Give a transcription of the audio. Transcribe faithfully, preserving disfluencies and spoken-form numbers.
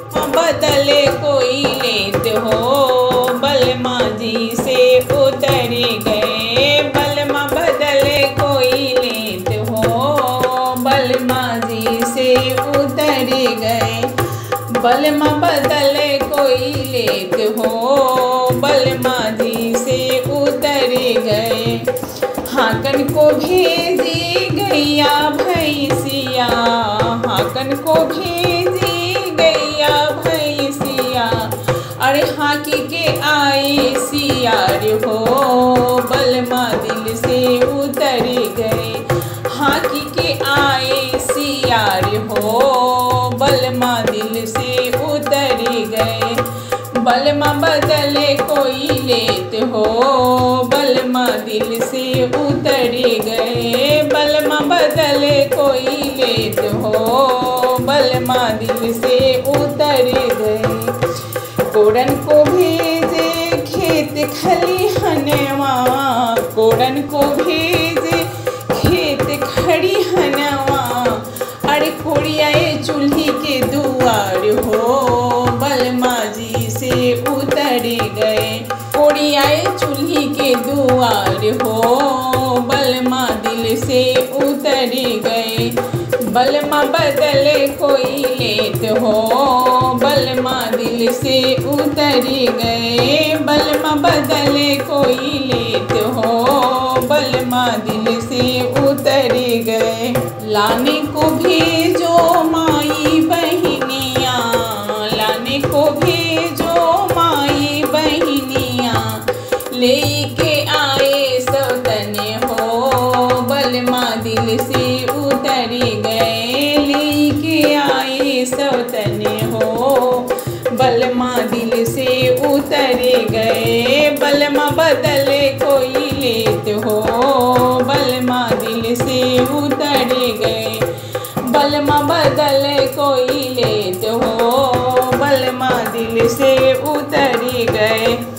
बदले कोई लेते हो, बलमा जी से उतर गए। बलमा बदले कोई लेते हो, बलमा जी से उतर गए। बलमा बदले कोई लेते हो, बलमा जी से उतर गए। हाकन को भेजी गैया भैंसिया, हाकन को भेजी अरे हाकी के आए सियार हो, बलमा दिल से उतर गए। हाकी के आए सियार हो, बलमा दिल से उतर गए। बलमा बदले कोई लेते हो, बलमा दिल से उतर गए। बलमा बदले कोई लेते हो, बलमा दिल से उतर गए। कोड़न को भेजे खेत खलिहनवा, कोड़न को भेजे खेत खलिहनवा। अरे कोड़ियाए चूल्ही के दुआर हो, बलमा जी से उतर गए। कोड़ियाए चूल्ही के दुआर हो, बलमा दिल से उतर गए। बलमा बदले कोई लेते हो, बलमा दिल से उतर गए। बलमा बदले कोई लेते हो, बलमा दिल से उतर गए। लाने को भेजो माई बहनिया, लाने को भेजो माई बहनिया। ले के आए सौतने हो, बलमा दिल से उतर गए। सौतने हो, बलमा दिल से उतर गए। बलमा बदले कोई लेते हो, बलमा दिल से उतर गए। बलमा बदले कोई लेते हो, बलमा दिल से उतर गए।